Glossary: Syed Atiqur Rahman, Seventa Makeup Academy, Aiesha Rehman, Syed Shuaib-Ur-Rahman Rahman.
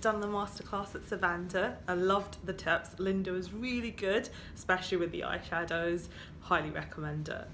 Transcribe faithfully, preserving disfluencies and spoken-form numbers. done the masterclass at Seventa. I loved the tips. Linda was really good, especially with the eyeshadows. Highly recommend it.